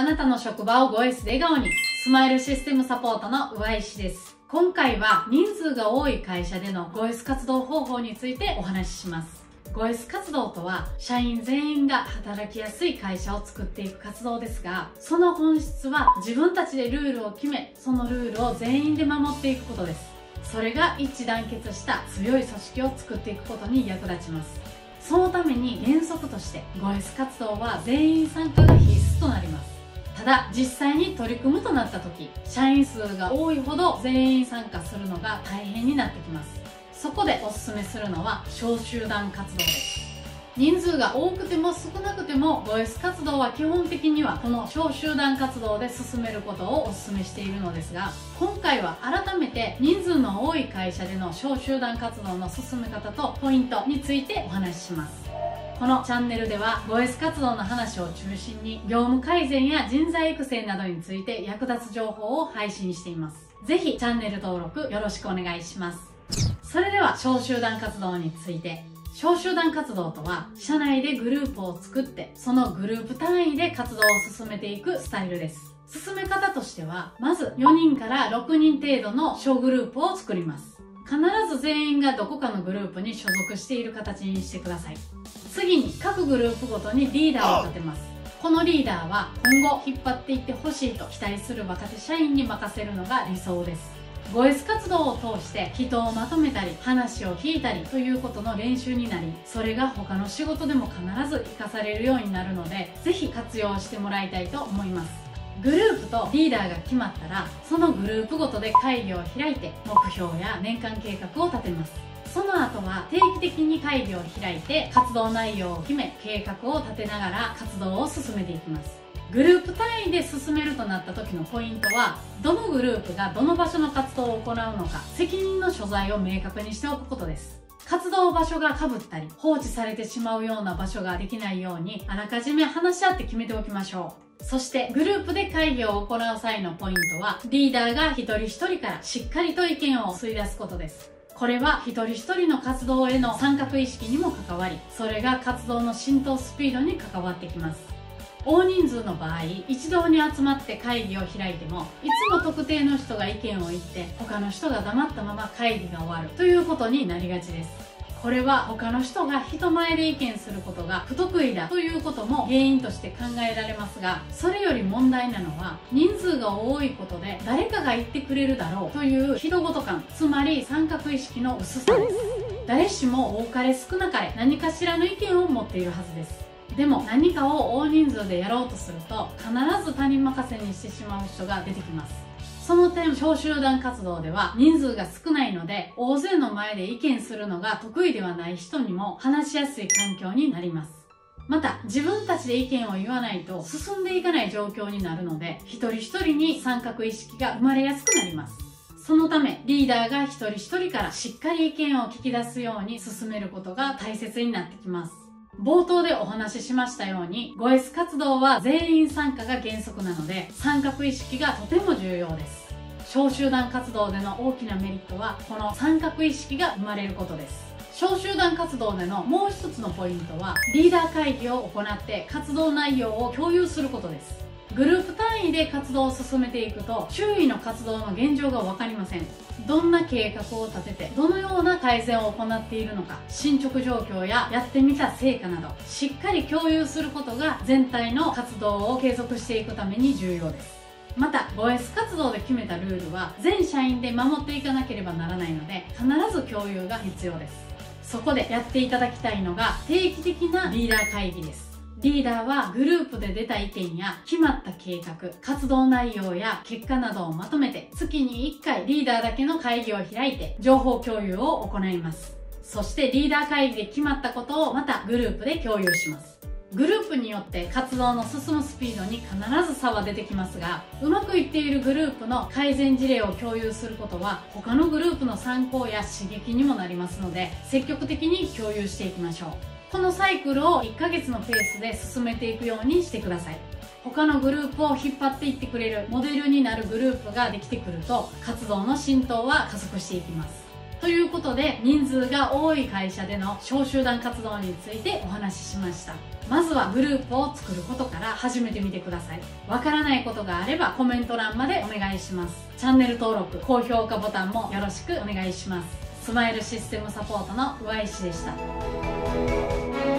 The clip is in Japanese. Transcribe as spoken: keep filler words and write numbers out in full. あなたの職場を ごエス で笑顔に、スマイルシステムサポートの上石です。今回は人数が多い会社での ごエス 活動方法についてお話しします。 ごエス 活動とは社員全員が働きやすい会社を作っていく活動ですが、その本質は自分たちでルールを決め、そのルールを全員で守っていくことです。それが一致団結した強い組織を作っていくことに役立ちます。そのために原則として ごエス 活動は全員参加が必須となります。ただ実際に取り組むとなった時、社員数が多いほど全員参加するのが大変になってきます。そこでおすすめするのは小集団活動です。人数が多くても少なくても ごエス 活動は基本的にはこの小集団活動で進めることをおすすめしているのですが、今回は改めて人数の多い会社での小集団活動の進め方とポイントについてお話しします。このチャンネルでは ごエス 活動の話を中心に業務改善や人材育成などについて役立つ情報を配信しています。ぜひチャンネル登録よろしくお願いします。それでは小集団活動について。小集団活動とは社内でグループを作って、そのグループ単位で活動を進めていくスタイルです。進め方としては、まずよにんからろくにん程度の小グループを作ります。必ず全員がどこかのグループに所属している形にしてください。次に各グループごとにリーダーを立てます。このリーダーは今後引っ張っていってほしいと期待する若手社員に任せるのが理想です。 ごエス 活動を通して人をまとめたり話を聞いたりということの練習になり、それが他の仕事でも必ず活かされるようになるので、ぜひ活用してもらいたいと思います。グループとリーダーが決まったら、そのグループごとで会議を開いて目標や年間計画を立てます。その後は定期的に会議を開いて活動内容を決め、計画を立てながら活動を進めていきます。グループ単位で進めるとなった時のポイントは、どのグループがどの場所の活動を行うのか、責任の所在を明確にしておくことです。活動場所が被ったり放置されてしまうような場所ができないように、あらかじめ話し合って決めておきましょう。そしてグループで会議を行う際のポイントは、リーダーが一人一人からしっかりと意見を吸い出すことです。これは一人一人の活動への参画意識にも関わり、それが活動の浸透スピードに関わってきます。大人数の場合、一堂に集まって会議を開いても、いつも特定の人が意見を言って他の人が黙ったまま会議が終わるということになりがちです。これは他の人が人前で意見することが不得意だということも原因として考えられますが、それより問題なのは、人数が多いことで誰かが言ってくれるだろうという人ごと感、つまり参画意識の薄さです。誰しも多かれ少なかれ何かしらの意見を持っているはずです。でも何かを大人数でやろうとすると、必ず他人任せにしてしまう人が出てきます。その点、小集団活動では人数が少ないので、大勢の前で意見するのが得意ではない人にも話しやすい環境になります。また自分たちで意見を言わないと進んでいかない状況になるので、一人一人に参画意識が生まれやすくなります。そのためリーダーが一人一人からしっかり意見を聞き出すように進めることが大切になってきます。冒頭でお話ししましたように、 ごエス 活動は全員参加が原則なので、参画意識がとても重要です。小集団活動での大きなメリットは、この参画意識が生まれることです。小集団活動でのもう一つのポイントは、リーダー会議を行って活動内容を共有することです。グループ単位で活動を進めていくと、周囲の活動の現状が分かりません。どんな計画を立てて、どのような改善を行っているのか、進捗状況ややってみた成果など、しっかり共有することが全体の活動を継続していくために重要です。また ごエス 活動で決めたルールは全社員で守っていかなければならないので、必ず共有が必要です。そこでやっていただきたいのが、定期的なリーダー会議です。リーダーはグループで出た意見や決まった計画、活動内容や結果などをまとめて、月にいっかいリーダーだけの会議を開いて情報共有を行います。そしてリーダー会議で決まったことをまたグループで共有します。グループによって活動の進むスピードに必ず差は出てきますが、うまくいっているグループの改善事例を共有することは、他のグループの参考や刺激にもなりますので、積極的に共有していきましょう。このサイクルをいっかげつのペースで進めていくようにしてください。他のグループを引っ張っていってくれるモデルになるグループができてくると、活動の浸透は加速していきます。ということで、人数が多い会社での小集団活動についてお話ししました。まずはグループを作ることから始めてみてください。わからないことがあればコメント欄までお願いします。チャンネル登録、高評価ボタンもよろしくお願いします。スマイルシステムサポートの上石でした。